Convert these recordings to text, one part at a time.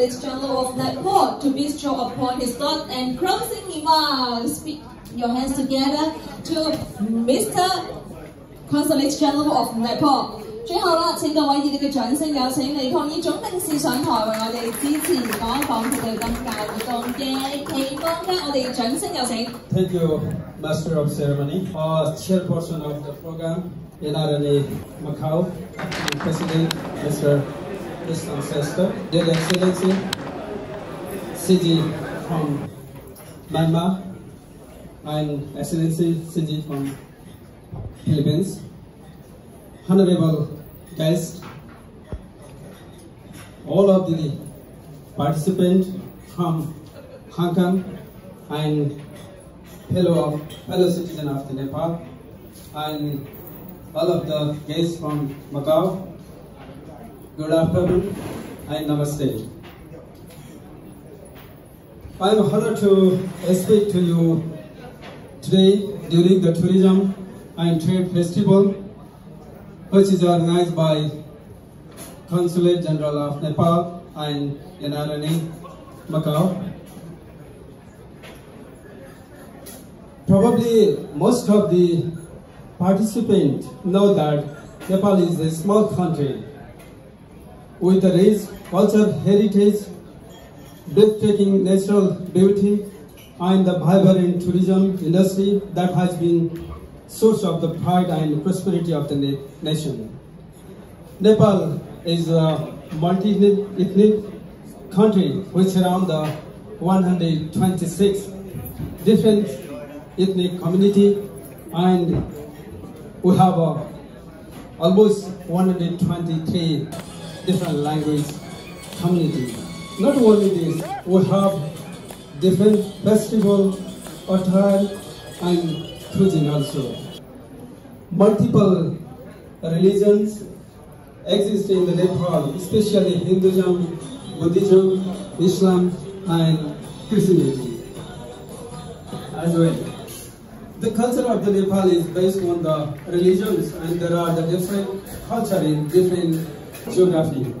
Consulate General of Nepal to bestow upon his thought and closing remarks. Put your hands together to Mr. Consulate General of Nepal. 最後啦，請各位熱烈嘅掌聲，有請李抗議總領事上台為我哋支持講講佢哋今屆活動嘅期望咧，我哋掌聲有請。Thank you, Master of Ceremony, Chairperson of the program, NRNI Macau, and President Mr. Islam Sester, Your Excellency, CG from Myanmar, and Excellency CG from Philippines. Honorable guests, all of the participants from Hong Kong and fellow citizens of Nepal, and all of the guests from Macau, good afternoon and namaste. I am honored to speak to you today during the Tourism and Trade Festival, which is organized by Consulate General of Nepal and NRNI Macau. Probably most of the participants know that Nepal is a small country with a rich cultural heritage, breathtaking natural beauty, and the vibrant tourism industry that has been source of the pride and prosperity of the nation. Nepal is a multi-ethnic country which around the 126 different ethnic community, and we have almost 123 different language community. Not only this, we have different festival, attire, and cruising also. Multiple religions exist in the Nepal, especially Hinduism, Buddhism, Islam, and Christianity as well. The culture of the Nepal is based on the religions, and there are the different cultures in different geography.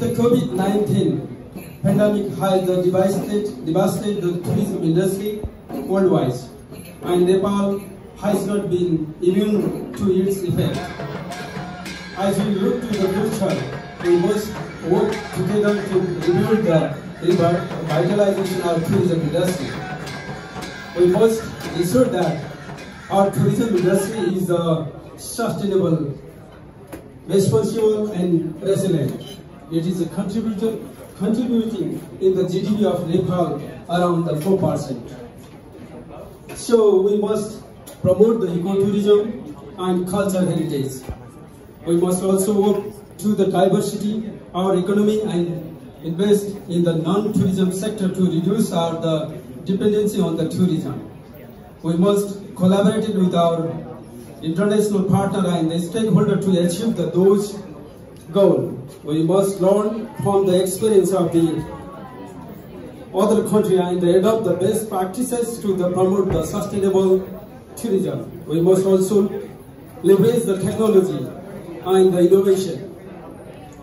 The COVID-19 pandemic has devastated the tourism industry worldwide, and Nepal has not been immune to its effect. As we look to the future, we must work together to rebuild the revitalization of tourism industry. We must ensure that our tourism industry is sustainable, responsible, and resilient. It is a contributing in the GDP of Nepal around the 4%. So we must promote the ecotourism and cultural heritage. We must also work to the diversity, our economy, and invest in the non-tourism sector to reduce our dependency on the tourism. We must collaborate with our international partner and the stakeholder to achieve those goals. We must learn from the experience of the other country and they adopt the best practices to promote the sustainable tourism. We must also leverage the technology and the innovation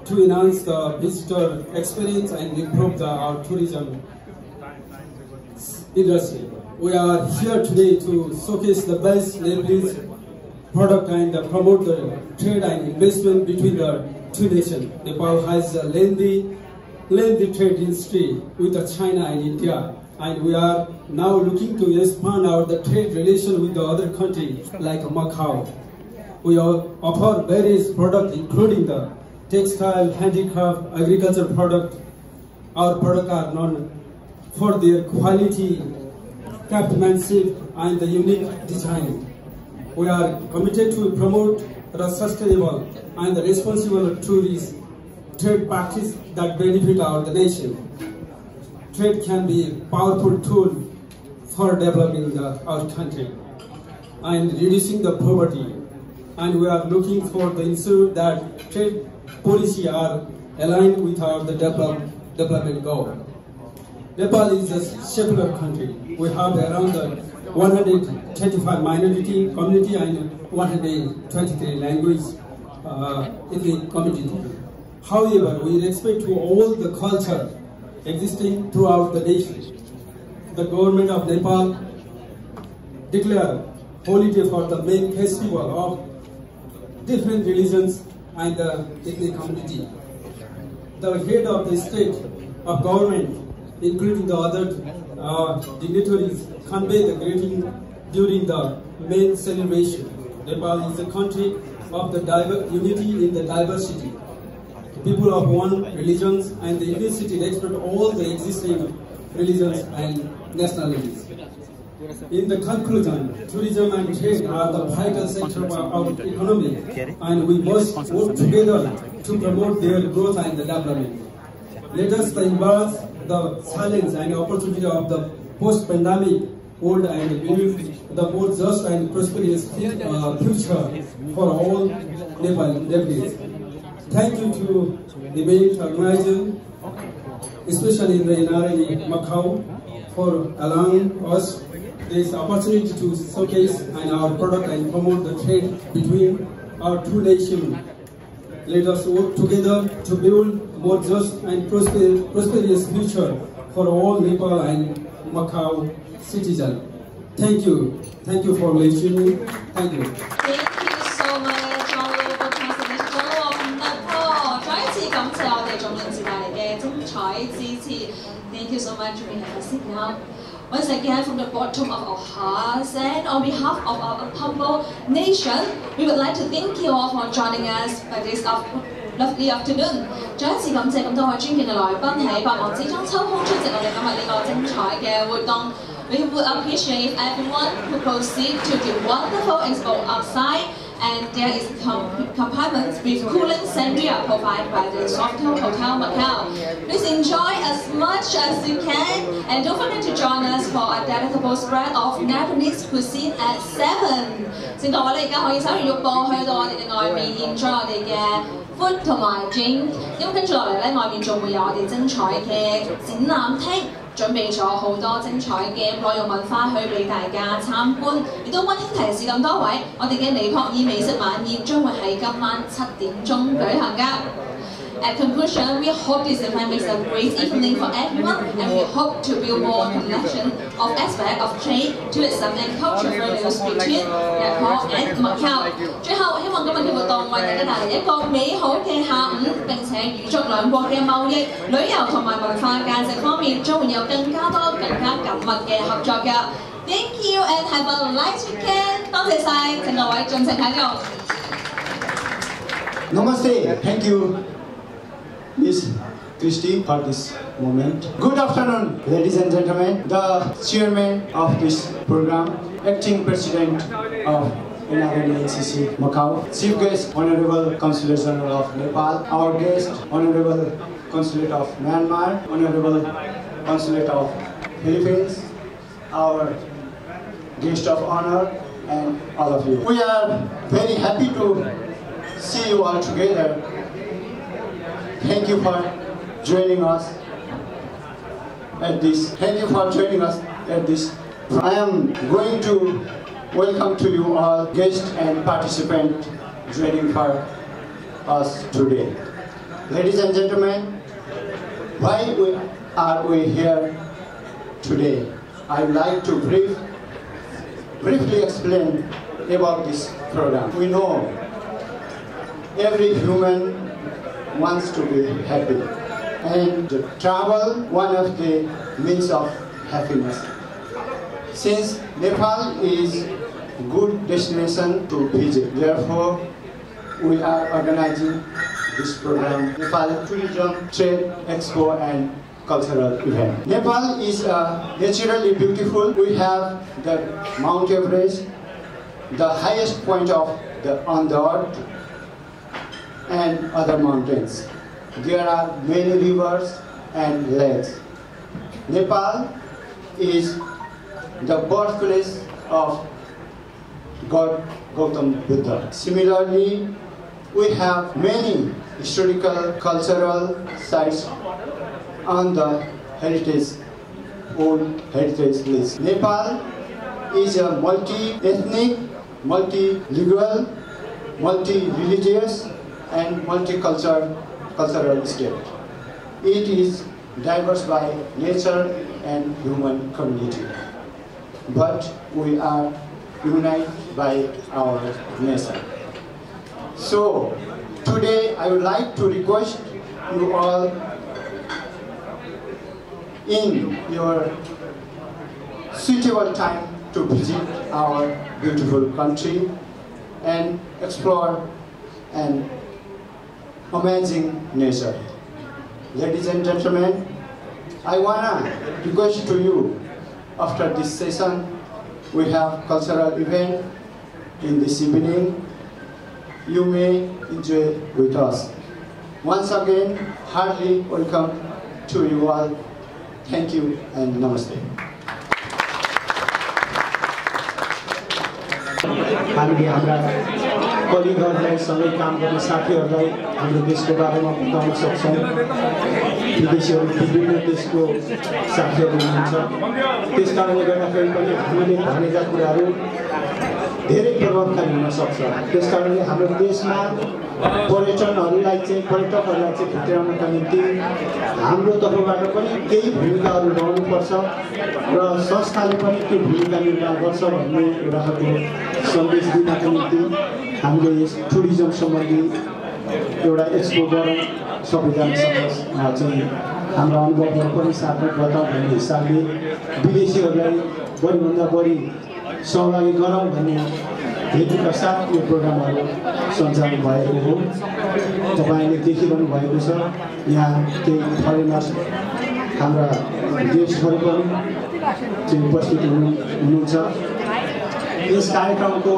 to enhance the visitor experience and improve our tourism industry. We are here today to showcase the best Nepalese product and promote the trade and investment between the two nations. Nepal has a lengthy trade history with China and India, and we are now looking to expand the trade relation with the other countries like Macau. We offer various products including the textile, handicraft, agricultural products. Our products are known for their quality, craftsmanship, and the unique design. We are committed to promote the sustainable and the responsible tourism trade practice that benefit our nation. Trade can be a powerful tool for developing our country and reducing the poverty. And we are looking for the ensure that trade policy are aligned with our development goal. Nepal is a secular country. We have around 135 minority community and 123 language in the community. However, we respect to all the culture existing throughout the nation. The government of Nepal declared holiday for the main festival of different religions and the ethnic community. The head of the state of government, including the other dignitaries, convey the greeting during the main celebration. Nepal is a country of the unity in the diversity. People of one religions and the university respect all the existing religions and nationalities. In the conclusion, tourism and trade are the vital sector of our economy, and we must work together to promote their growth and development. Let us embrace the challenge and opportunity of the post-pandemic world and build the more just and prosperous future for all Nepalese. Thank you to the main organizer, especially the NRNI Macau, for allowing us this opportunity to showcase our product and promote the trade between our two nations. Let us work together to build more just and prosperous future for all Nepal and Macau citizens. Thank you. Thank you for listening. Thank you. Thank you so much for having us. Once again, from the bottom of our hearts and on behalf of our humble nation, we would like to thank you all for joining us for this lovely afternoon. 再一次感謝咁多位尊敬嘅來賓喺百忙之中抽空出席我哋今日呢個精彩嘅活動。We would appreciate everyone who proceed to the wonderful expo outside, and there is compartments with cooling sangria provided by the Sofitel Hotel Macau. Please enjoy as much as you can, and don't forget to join us for a delectable spread of Nepalese cuisine at 7. 請各位咧，而家可以手完肉棒去到我哋嘅外面 enjoy 我哋嘅 food 同埋 drink。咁跟住落嚟咧，外面仲會有我哋精彩嘅展覽廳。 準備咗好多精彩嘅內容文化去俾大家參觀，亦都溫馨提示咁多位，我哋嘅尼泊爾美食晚宴將會喺今晚7點鐘舉行㗎。At conclusion, we hope this event makes a great evening for everyone, and we hope to build more connection of aspect of trade, tourism and culture values between Nepal and Macau. 最後，希望今日嘅活動為大家帶嚟一個美好嘅下午，並且預祝兩國嘅貿易、旅遊同埋文化價值方面將會有更加多、更加緊密嘅合作㗎。Thank you and have a nice weekend. 多謝曬，請各位盡情享用。Namaste. Thank you. Miss Christie for this moment. Good afternoon, ladies and gentlemen. The chairman of this program, acting president of NRNACC Macau, chief guest, Honorable Consulate General of Nepal, our guest, Honorable Consulate of Myanmar, Honorable Consulate of Philippines, our guest of honor, and all of you. We are very happy to see you all together. Thank you for joining us at this. I am going to welcome to you all guests and participants joining for us today. Ladies and gentlemen, why are we here today? I would like to briefly explain about this program. We know every human wants to be happy, and travel one of the means of happiness. Since Nepal is a good destination to visit, therefore we are organizing this program, Nepal Tourism Trade Expo and Cultural Event. Nepal is naturally beautiful. We have the Mount Everest, the highest point on the earth, and other mountains. There are many rivers and lakes. Nepal is the birthplace of God Gautam Buddha. Similarly, we have many historical, cultural sites on the World Heritage List. Nepal is a multi-ethnic, multilingual, multi-religious, and multicultural cultural state. It is diverse by nature and human community, but we are united by our nation. So today I would like to request you all in your suitable time to visit our beautiful country and explore an amazing nature. Ladies and gentlemen, I wanna request to you, after this session, we have cultural event in this evening. You may enjoy with us. Once again, heartily welcome to you all. Thank you and namaste. हामीले हाम्रा कलिगहरूलाई सँगै काम गर्ने साथीहरूलाई हाम्रो देशको बारेमा बताउन सक्छौं। विदेशीहरू विभिन्न देशको साथीहरू हुनुहुन्छ। त्यस कारणले गर्दाखेरि पनि हामीले भनेका कुराहरू धेरै प्रभावकारी हुन सक्छ। त्यस कारणले हाम्रो देशमा पर्यटनहरूलाई चाहिँ पर्यटकहरूलाई चाहिँ भित्राउनका निम्ति हाम्रो तर्फबाट पनि केही भूमिकाहरू रहनुपर्छ र संस्थाले पनि त्यो भूमिका निर्वाह गर्छ भन्ने एउटा खालको सन्देश दिनका निम्ति हामीले यस टुरिज्म सम्बन्धी एउटा एक्सपो गरौँ सबैजनासँग चाहिँ हाम्रो अनुभवहरू पनि साझा गरौँ भन्ने हिसाबले विदेशीहरूलाई बढीभन्दा बढी सहभागी गरौँ भन्ने हेतुका साथ यो प्रोग्रामहरु सञ्चालन भएको हो। तपाईले देखिरहनु भएको छ यहाँ केही फरेनर हाम्रा देशहरु पनि उपस्थित हुनुहुन्छ। यस कार्यक्रमको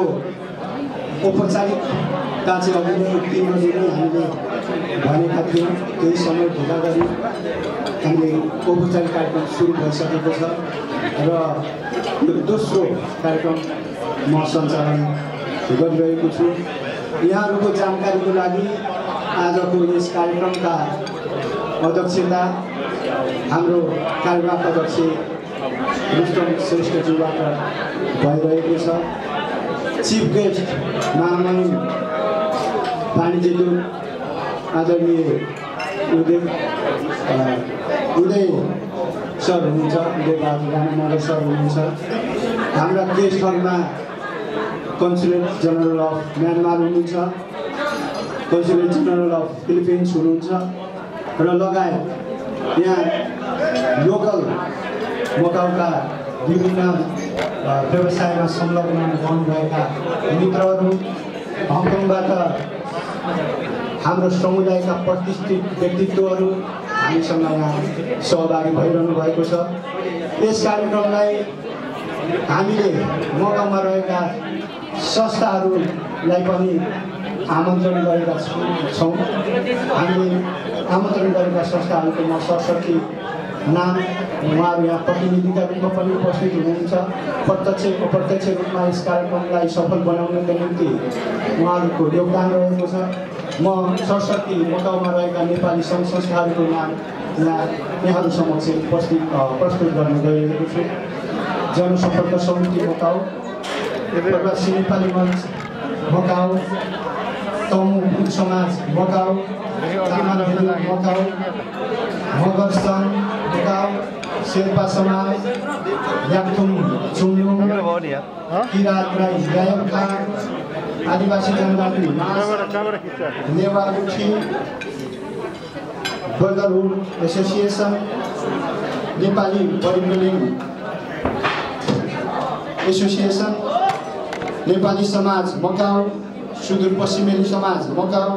औपचारिक काँचो अघि नै 3 बजे नै हामीले भनेका थियौँ। केही समय ढिला गरी हामीले औपचारिक कार्यक्रम सुरु भइसकेको छ र यो दोस्रो कार्यक्रम म सञ्चालन गरिरहेको छु। यहाँहरुको जानकारीको लागि आजको यस कार्यक्रमका अध्यक्षता हाम्रो कार्यवाहक अध्यक्ष रुस्तम श्रेष्ठज्यूबाट भइरहेको छ। चीफ गेस्ट महामहिम वाणिज्यदूत आदरणीय उदय सर हुनुहुन्छ, उदयबहादुर राणानगर सर हुनुहुन्छ। हाम्रा गेस्टहरुमा कन्सुलेट जनरल अफ म्यानमार हुनुहुन्छ, कन्सुलेट जनरल अफ फिलिपिन्स हुनुहुन्छ र लगायत यहाँ लोकल मकाउका विभिन्न व्यवसायमा संलग्न हुनुभएका मित्रहरू, हङकङबाट हाम्रो समुदायका प्रतिष्ठित व्यक्तित्वहरू हामीसँग यहाँ सहभागी भइरहनु भएको छ। यस कार्यक्रमलाई हामीले मकाउमा रहेका संस्थाहरूलाई पनि आमन्त्रण गरेका छौँ। हामीले आमन्त्रण गरेका संस्थाहरूको म सरस्वती नाम उहाँहरू यहाँ प्रतिनिधिका रूपमा पनि उपस्थित हुनुहुन्छ। प्रत्यक्ष रूपमा यस कार्यक्रमलाई सफल बनाउनका निम्ति उहाँहरूको योगदान रहेको छ। म सरस्वती मकाउमा रहेका नेपाली सङ्घ संस्थाहरूको नाम यहाँहरू समक्ष प्रस्तुत गर्न गइरहेको छु। जनसम्पर्क समिति मकाउ, प्रवासी नेपाली मञ्च मकाउ, तमुक समाज मकाउ, तामाङ मकाउ, मगर सङ्घ मकाउ, शेर्पा समाज, याक्थुङ चुम्लुङ, किरात राई गायक खान, आदिवासी जनजाति नेवार गुठी, border road association, Nepali body association, Nepali समाज मकाउ, सुदूरपश्चिमेली समाज Macau,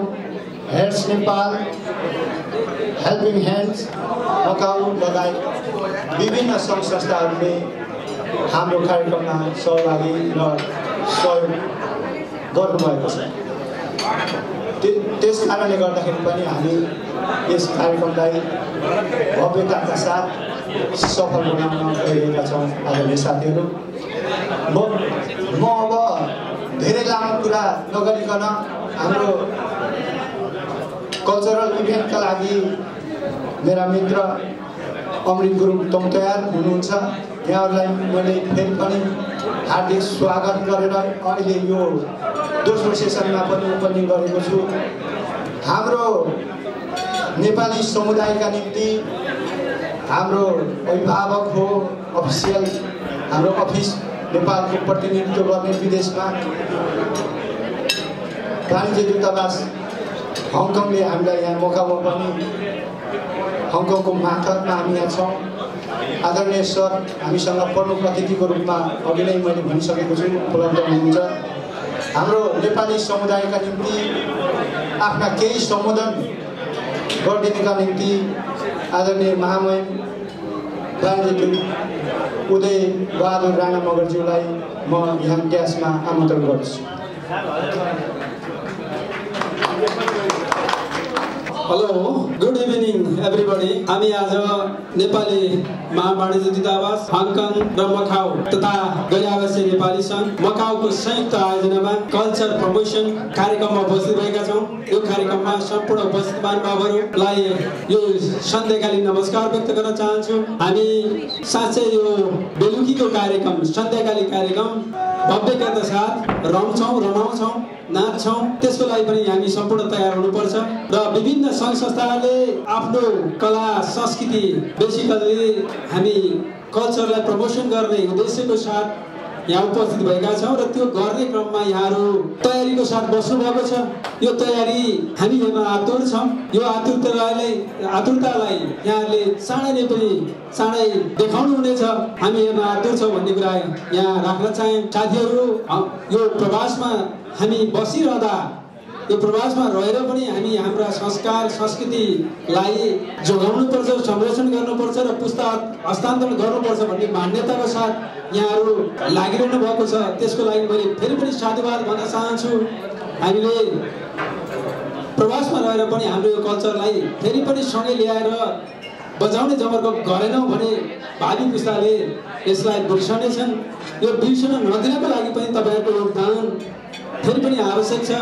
heads Nepal, helping hands Macau लगायत विभिन्न सङ्घ संस्थाहरूले हाम्रो कार्यक्रममा सहभागी र सहयोग गर्नुभएको छ। त्यस कारणले गर्दाखेरि पनि हामी यस कार्यक्रमलाई भव्यताका साथ सफल बनाउन गइरहेका छौँ। आदरणीय साथीहरू, म अब धेरै लामो कुरा नगरिकन हाम्रो कल्चरल इभेन्टका लागि मेरा मित्र अमृत गुरुङ तोमतयार हुनुहुन्छ। यहाँहरूलाई मैले फेरि पनि हार्दिक स्वागत गरेर अहिले यो दोस्रो सेसनमा पनि ओपनिङ गरेको छु। हाम्रो नेपाली समुदाय का निम्ति हाम्रो अभिभावक हो अफिसियल हाम्रो अफिस नेपाल को प्रतिनिधित्व गर्ने विदेशमा वाणिज्य दूतावास हङकङले हामीलाई यहाँ मौकामा पनि हङकङको मार्फतमा हामी यहाँ छौँ आदरणीय सर हामीसँग प्रमुख अतिथिको रूपमा अघि नै मैले भनिसकेको छु उपलब्ध हुनुहुन्छ हाम्रो नेपाली समुदायका निम्ति आफ्ना केही सम्बोधन गर्दिनका निम्ति आदरणीय महामहिम वाणिज्य उदय बहादुर राणा मगरज्यूलाई म यहाँ ग्यासमा आमन्त्रण गर्छु Hello, good evening everybody. I am Nepali Mahasangh Dutawas, Hong Kong, Macau, Tata Gajavasi Nepali Sangh, Macau ko Sanjyukta Ayojanama Culture Promotion Karyakrama Basthi Bhayeka Chhau. Yo karyakrama sampurna Basthman Babaharulai yo sandhyakalin namaskar vyakt garna chahanchu. Hami saachai yo belukiko karyakram, sandhyakalin karyakram bhavyakata sath ramchhau, ramaउँछौं नाच्छौं त्यसको लागि पनि हामी सम्पूर्ण तयार हुनुपर्छ र विभिन्न संघ संस्थाले आफ्नो कला संस्कृति बेसिकली हामी कल्चरलाई प्रमोशन गर्ने उद्देश्यको साथ यहाँ उपस्थित भएका छौं र त्यो गर्ने क्रममा यहाँहरु तयारीको साथ बस्नु भएको छ यो तयारी हामी यहाँ आतुर छौं यो आतुरतालाई यहाँले चाँडै पनि चाँडै देखाउनु हुनेछ हामी यहाँ आतुर छौं भन्ने कुरा यहाँ राख्न चाहे साथीहरु यो प्रवासमा हामी बसिरहदा यो प्रवासमा रहेर पनि हामी हाम्रा संस्कार संस्कृतिलाई जोगाउनु पर्छ संरक्षण गर्नुपर्छ र पुस्ता हस्तान्तरण गर्नुपर्छ भन्ने मान्यताको साथ यहाँहरु लागिरहनु भएको छ त्यसको लागि मैले फेरि पनि साधुवाद भन्न चाहन्छु हामीले प्रवासमा रहेर पनि हाम्रो यो कल्चरलाई फेरि पनि सँगै ल्याएर बजाउने जमर्को गरेनौं भने भावी पुस्ताले यसलाई बिर्सनेछन् यो बिर्सन नदिनको लागि पनि तपाईहरुको योगदान फेरि पनि आवश्यक छ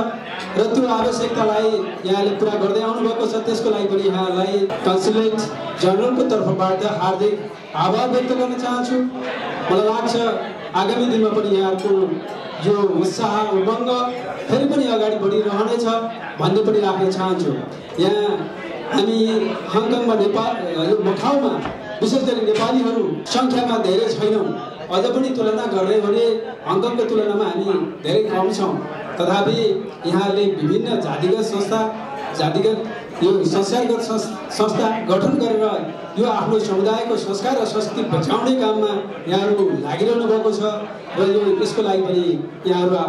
र त्यो आवश्यकतालाई यहाँले पूरा गर्दै आउनु भएको छ त्यसको लागि पनि यहाँलाई कन्सुलेट जनरलको तर्फबाट हार्दिक आभार व्यक्त गर्न चाहन्छु मलाई लाग्छ आगामी दिनमा पनि यहाँको यो उत्साह उमङ्ग फेरि पनि अगाडि बढिरहनेछ भन्ने पनि राख्न चाहन्छु यहाँ हामी हङकङमा नेपाल यो मकाउमा विशेष गरी नेपालीहरु संख्यामा धेरै छैनौं अझ पनि तुलना गर्ने भने हङकङको तुलनामा हामी धेरै कम छौं तथापि यहाँले विभिन्न जातिगत संस्था जातिगत यो संस्कारगत संस्था गठन गरेर यो आफ्नो समुदायको संस्कार र संस्कृति बचाउने काममा यहाँहरु लागिरहनु भएको छ र यो यसको लागि पनि यहाँहरु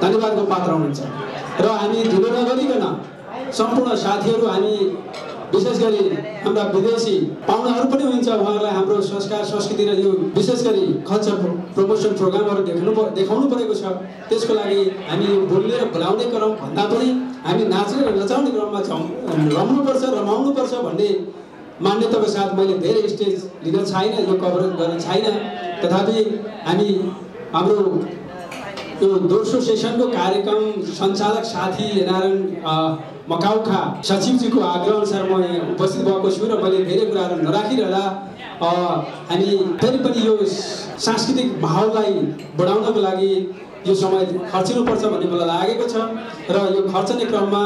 धन्यवादको पात्र हुनुहुन्छ र हामी ढिलो नगरिकन सम्पूर्ण साथीहरु हामी विशेष गरी हाम्रा विदेशी पाहुनाहरु पनि हुनुहुन्छ उहाँहरुलाई हाम्रो संस्कार संस्कृति र यो विशेष गरी कल्चर प्रमोशन प्रोग्रामहरु देखाउनु परेको छ त्यसको लागि हामी बोल्ने र बोलाउने क्रम भन्दा पनि हामी नाच्ने र नचाउने क्रममा रमाउनुपर्छ रमाउनुपर्छ भन्ने मान्यताको साथ मैले धेरै स्टेज लिन छैन यो कभरेज गर्न छैन तथापि हामी हाम्रो यो दोस्रो सेसनको कार्यक्रम सञ्चालक साथी नारायण मकाउका सचिवजीको आग्रह अनुसार म यहाँ उपस्थित भएको छु र मैले धेरै कुराहरु नराखिरहँदा हामी फेरि पनि यो सांस्कृतिक भावलाई बढाउनको लागि यो समय खर्चिनुपर्छ भन्ने मलाई लागेको छ र यो खर्चने क्रममा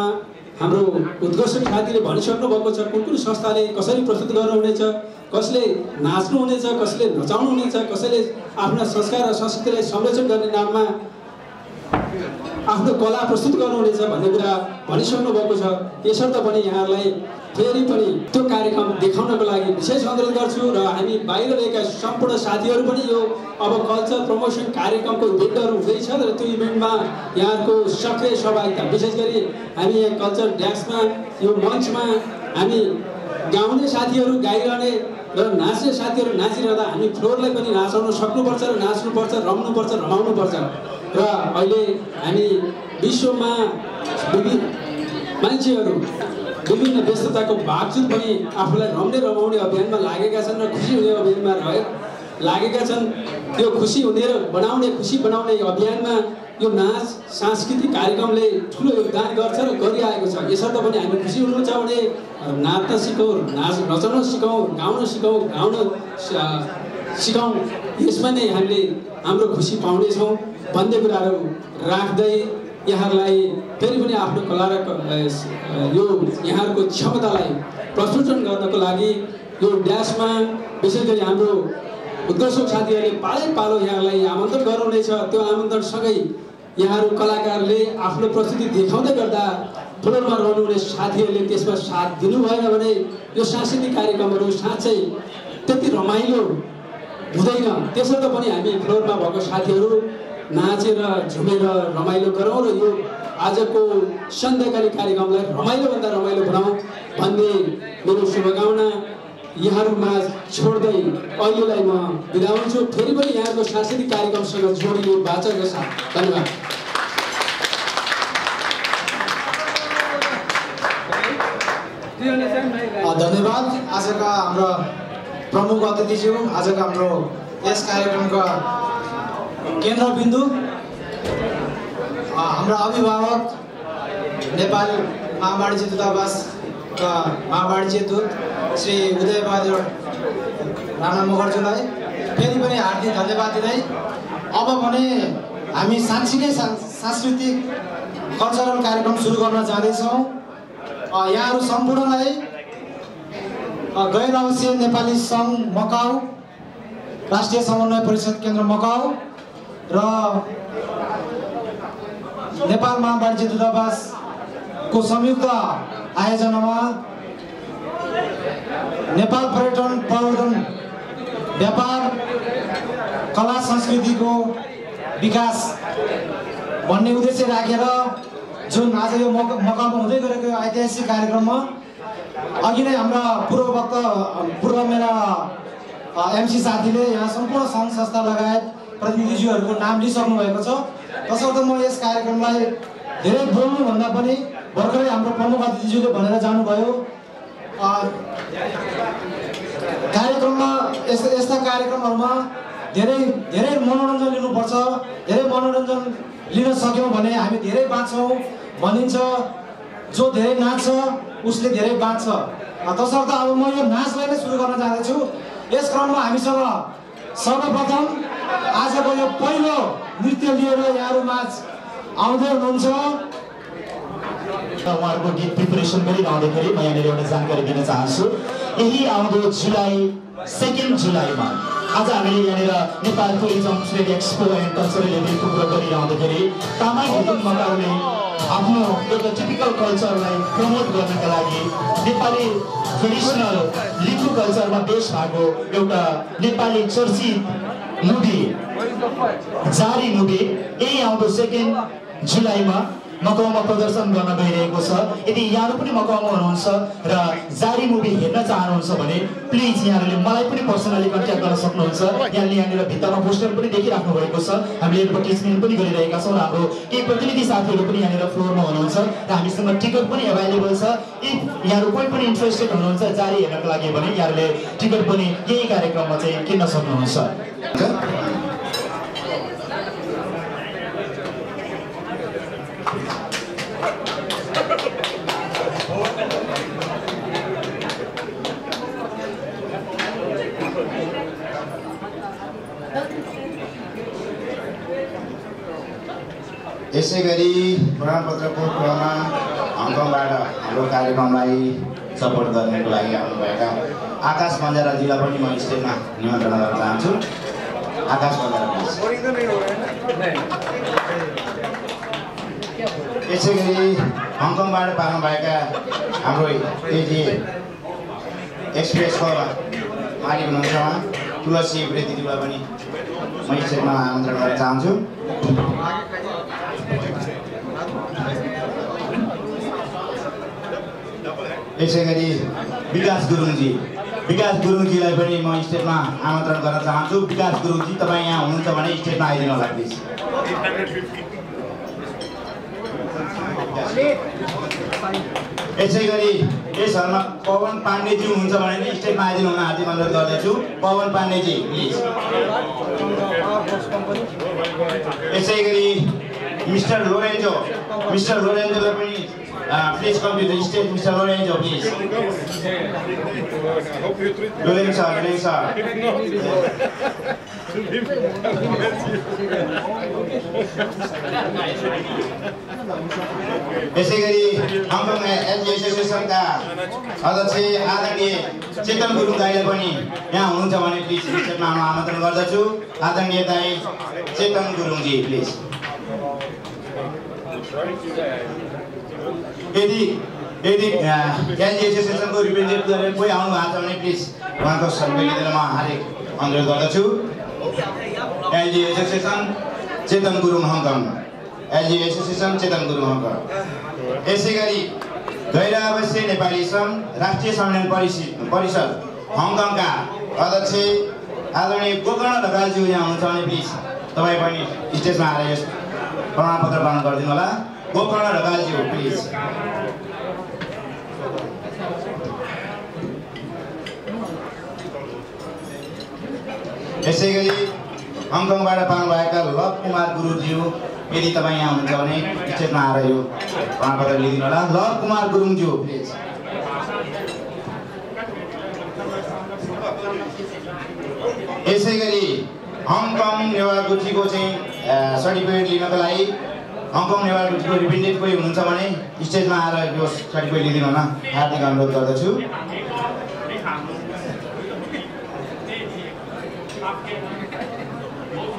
हाम्रो उद्घोषक साथीले भनिसक्नु भएको छ कुन कुन संस्थाले कसरी प्रस्तुत गर्नुहुनेछ कसले नाच्नु हुनेछ कसले नचाउनु हुनेछ कसैले आफ्ना संस्कार र संस्कृतिलाई संरक्षण गर्ने नाममा आफ्नो कला प्रस्तुत गर्नुहुनेछ भन्ने कुरा भनिसक्नु भएको छ यसर्थ पनि यहाँहरुलाई फेरि पनि त्यो कार्यक्रम देखाउनको लागि विशेष अनुरोध गर्छु र हामी बाहिर रहेका सम्पूर्ण साथीहरु पनि यो अब कल्चर प्रमोशन कार्यक्रमको इभेन्टहरु हुँदैछ र त्यो इभेन्टमा यहाँको सक्रिय सहभागिता विशेष गरी हामी यहाँ कल्चर ड्यान्समा यो मञ्चमा हामी गाउने साथीहरु गाइरहने र नाच्ने साथीहरु नाचिरहँदा हामी फ्लोरलाई पनि नाचाउन सक्नुपर्छ र नाच्नुपर्छ रमाउनुपर्छ रमाउनुपर्छ र अहिले हामी विश्वमा विभिन्न मान्छेहरु विभिन्न व्यस्तताको बावजुद पनि आफूलाई रम्ने रमाउने अभियानमा लागेका छन् र खुशी हुने अभियानमा लागेका छन् त्यो खुशी हुने र खुशी बनाउने अभियानमा यो नाच सांस्कृतिक कार्यक्रमले ठूलो योगदान गर्छ र गरिरहेको छ यसर्थ पनि हामी खुशी हुनुहुन्छ भने नाच्न सिकौं नचन सिकौं गाउन सिकौं यसमा नै हामीले हाम्रो खुशी पाउने छौं भन्ने कुराहरु राख्दै हाम्रो अभिभावक नेपाल महावाणिज्य दूतावास का महावाणिज्य दूत श्री उदय बहादुर राणा मगर्जुलाई फेरि पनि हार्दिक धन्यवाद दिदै अब भने हामी सांस्कृतिक कल्चरल कार्यक्रम सुरु गर्न जाँदै छौं यहाँहरु सम्पूर्णलाई गैर आवासीय नेपाली संघ मकाउ राष्ट्रिय समन्वय परिषद केन्द्र मकाउ र नेपाल महावाणिज्य दूतावास को संयुक्त आयोजनामा नेपाल पर्यटन प्रवर्धन व्यापार कला संस्कृति को विकास भन्ने उद्देश्य राखेर जुन आज यो मकाउमा हुँदै गरेको ऐतिहासिक कार्यक्रममा अघि नै हाम्रा पूर्व मेरा एमसी साथीले यहाँ सम्पूर्ण संघ संस्था लगायत प्रतिनिधिहरुको नाम लिइसक्नु भएको छ तसर्थ म यस कार्यक्रमलाई धेरै बोल्नु भन्दा पनि भर्खरै हाम्रो प्रमुख अतिथिज्यूले भनेर जानुभयो कार्यक्रममा यस्ता कार्यक्रमहरुमा धेरै मनोरञ्जन लिनुपर्छ धेरै मनोरञ्जन लिन सक्यौ भने हामी धेरै बाँच्छौं भनिन्छ जो धेरै नाच्छ उसले धेरै बाँच्छ तसर्थ अब म यो नाचलाई नै सुरु गर्न जाँदैछु यस क्रममा हामीसँग सर्वप्रथम आजको यो पहिलो नृत्य लिएर यहाँहरु माझ आउँदै हुनुहुन्छ उहाँहरुको गीत प्रिपरेसन गरिरहँदाखेरि म यहाँले एउटा जानकारी दिन चाहन्छु यही आउँदो जुलाई 2 जुलाईमा आज हामीले यहाँले Nepal tourism trade expo and cultural इभेन्टको कुरा गरिरहँदाखेरि तामाङ हुकुम मकाउने आफ्नो एउटा टिपिकल कल्चरलाई प्रमोट गर्नका लागि नेपाली ट्रेडिसनल लिम्बू कल्चरमा बेस भएको एउटा नेपाली चर्चित लुडी जारी लुडी यही आउँदो 2 जुलाईमा मकाउमा प्रदर्शन गर्न गइरहेको छ यदि यहाँहरु पनि मकाउमा हुनुहुन्छ र जारी मुभी हेर्न चाहनुहुन्छ भने प्लिज यहाँहरुले मलाई पनि पर्सनली कन्ट्याक्ट गर्न सक्नुहुन्छ यहाँले यहाँनिर भित्तामा पोस्टर पनि देखिराख्नु भएको छ हामीले एडभर्टाइजमेन्ट पनि गरिरहेका छौं र हाम्रो केही प्रतिनिधि साथीहरु पनि यहाँनिर फ्लोरमा हुनुहुन्छ र हामीसँग टिकट पनि अवेलेबल छ इफ यहाँहरु कुनै पनि इन्ट्रेस्टेड हुनुहुन्छ जारी हेर्नको लागि भने यहाँले टिकट पनि यही कार्यक्रममा चाहिँ किन्न सक्नुहुन्छ यसैगरी प्रमाणपत्रको क्रममा हङकङबाट हाम्रो कार्यक्रमलाई सपोर्ट गर्नको लागि आउनुभएका आकाश मन्जराजीलाई पनि म स्टेजमा निमन्त्रण गर्न चाहन्छु आकाश मन्जराजी यसैगरी हङकङबाट पाउनु भएका हाम्रो एजी एक्सप्रेसको मालिक हुनुहुन्छ तुलसी वृद्धिजीलाई पनि म स्टेजमा आमन्त्रण गर्न चाहन्छु यसैगरी विकास गुरुङजीलाई पनि म स्टेजमा आमन्त्रण गर्न चाहन्छु विकास गुरुङजी तपाई यहाँ हुनुहुन्छ भने स्टेजमा आइदिनु होला प्लिज यसैगरी यस हलमा पवन पाण्डेजी हुनुहुन्छ भने नि स्टेजमा आइदिनु हुन हार्दिक अनुरोध गर्दछु पवन पाण्डेजी प्लिज यसैगरी मिस्टर लोरेन्जोलाई पनि please come to the stage, Mr. Lorenzo, please. Lorenzo, Lorenzo. Basically, Ambang Association का अध्यक्ष आदरणीय चितन गुरु दाइले पनि यहाँ हुनुहुन्छ भने प्लिज विषयमा म आमन्त्रण गर्दछु आदरणीय दाइ चितन गुरुजी प्लिज यदि एसोसिएशन को रिप्रेजेन्टेटिभ गरेर कोही आउनु भएको छ भने प्लिज उहाँको सम्बन्धमा म हार्दिक अनुरोध गर्दछु एलजी एसोसिएशन चेतन गुरु हङकङ एलजी एसोसिएशन चेतन गुरु हङकङ यसैगरी गैर आवासीय नेपाली सङ्घ राष्ट्रिय सम्मेलन परिषद हङकङका अध्यक्ष आदरणीय गोकर्ण ढकालज्यू यहाँ हुनुहुन्छ भने प्लिज तपाईँ पनि स्टेजमा आएर यस प्रमाणपत्र प्रदान गरिदिनु होला गोकर्ण ढकालज्यू प्लिज यसैगरी हङकङबाट पाउनुभएका लव कुमार गुरुज्यू यदि तपाईँ यहाँ हुनुहुन्छ भने स्टेजमा आएर यो प्रमाणपत्र लिइदिनु होला लव कुमार गुरुङज्यू प्लिज यसैगरी हङकङ नेवारगुठीको चाहिँ सर्टिफिकेट लिनको लागि हङकङ नेवारगुठीको रिप्रेजेन्टेटिभ कोही हुनुहुन्छ भने स्टेजमा आएर यो सर्टिफिकेट लिइदिनु हुन हार्दिक अनुरोध गर्दछु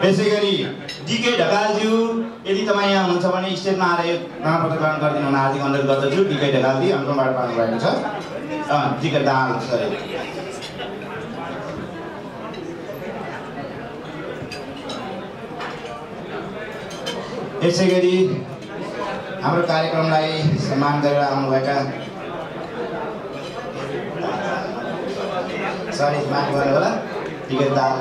यसैगरी डीके ढकालज्यू यदि तपाईँ यहाँ हुनुहुन्छ भने स्टेजमा आएर यो प्रमाणपत्र ग्रहण गरिदिनु हुन हार्दिक अनुरोध गर्दछु डीके ढकालजी हङकङबाट पाउनुभएको छ डीके दाल सरी यसैगरी हाम्रो कार्यक्रमलाई सम्मान गरेर आउनुभएका सरी माफ गर्नु होला डीके दाल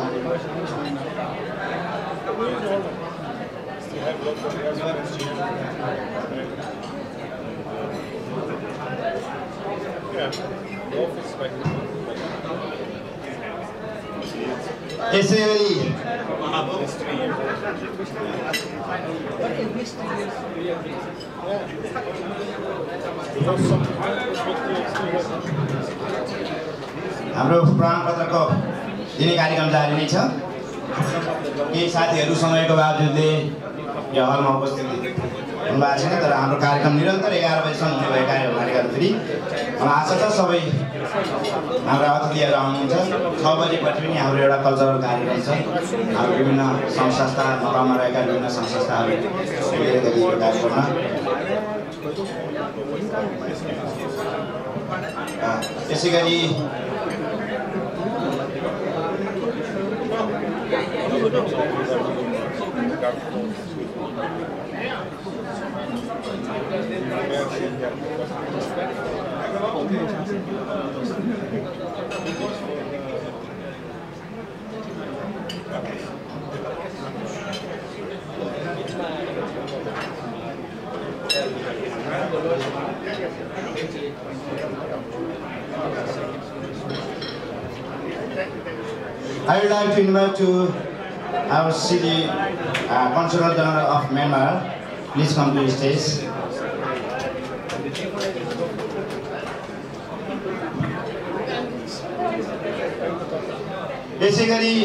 हाम्रो प्रमाणपत्रको दिने कार्यक्रम जारी नै छ केही साथीहरू समयको बावजुदले यो हलमा उपस्थित हुनुभएको छैन तर हाम्रो कार्यक्रम निरन्तर 11 बजेसम्म हुने भएको कार्यक्रम गर्दाखेरि मलाई आशा छ सबै हाम्रा अतिथिहरू आउनुहुन्छ 6 बजेपछि पनि हाम्रो एउटा कल्चरल कार्यक्रम छ हाम्रो विभिन्न सङ्घ संस्था नेपालमा रहेका विभिन्न सङ्घ संस्थाहरू कार्यक्रममा यसैगरी I would like to invite to our city Consulate General of Myanmar. Please come to the stage. Basically,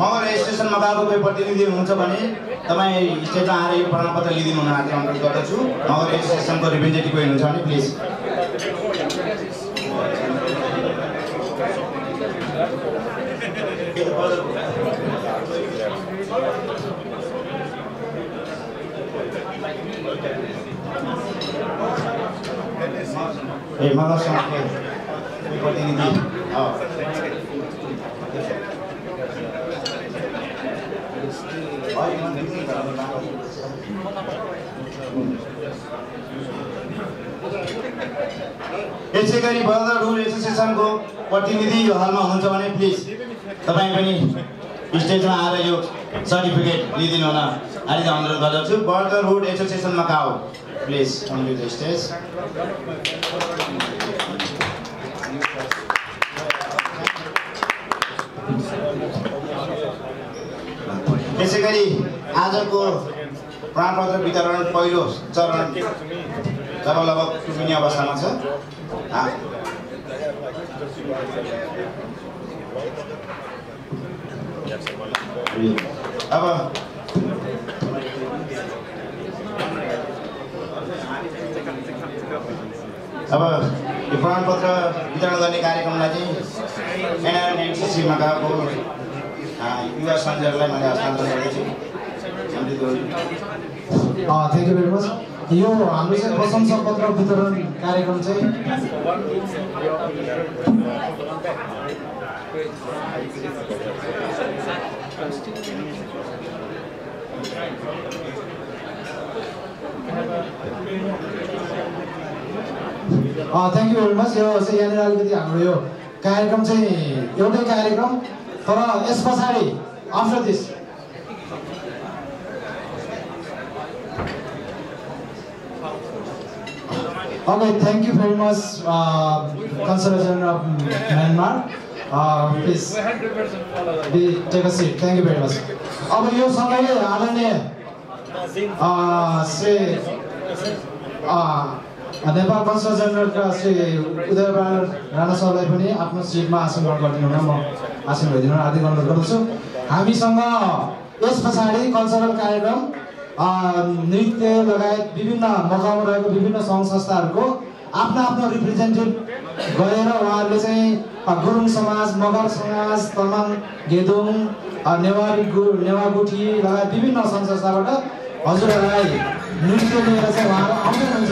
Mount Everest station Macau को प्रतिनिधि हुनुहुन्छ भने तपाई स्टेजमा आएर यो प्रमाणपत्र लिदिनु हुन हार्दिक अनुरोध गर्दछु Mount Everest station को रिप्रेजेन्टेटिभ कोही हुनुहुन्छ भने प्लिज यसैगरी बर्डर रोड एसोसिएशन को प्रतिनिधि यो हलमा हुनुहुन्छ भने प्लिज तपाई पनि स्टेजमा आएर यो सर्टिफिकेट लिदिनु होला हार्दिक अनुरोध गर्दछु border road association Macau please come to the stage यसैगरी आजको प्रमाणपत्र वितरण पहिलो चरण जब लगभग टुक्ने अवस्थामा छ अब विवरण पत्र वितरण गर्ने कार्यक्रममा चाहिँ एनआरएनएनसीसी मा गएको युवा संघहरुलाई मैले हस्तान्तरण गरेछु। Thank you very much. यो हाम्रो चाहिँ प्रशंसा पत्र वितरण कार्यक्रम चाहिँ थ्यांक यू भेरी मच। यो चाहिँ यहाँनिर अलिकति हाम्रो यो कार्यक्रम चाहिँ एउटै कार्यक्रम, तर यस पछाडी after this okay. Thank you very much consulate general of Myanmar, please be take a seat. Thank you very much. अब यो सँगै आदरणीय श्री नेपाल कन्सुलेट जनरलका श्री उदयबहादुर राणा सरलाई पनि आफ्नो सिटमा आसन ग्रहण गरिदिनु हुन म आसन गरिदिनु हार्दिक अनुरोध गर्दछु। हामीसँग यस पछाडि कल्चरल कार्यक्रम, नृत्य लगायत विभिन्न मकामा रहेको विभिन्न सङ्घ संस्थाहरूको आफ्नो आफ्नो रिप्रेजेन्टेटिभ गरेर उहाँहरूले चाहिँ गुरुङ समाज, मगर समाज, तमाङ, गेदोङ, नेवारी, नेवागुठी लगायत विभिन्न सङ्घ संस्थाबाट हजुरहरूलाई नृत्य लिएर चाहिँ उहाँहरू आउँदै हुन्छ।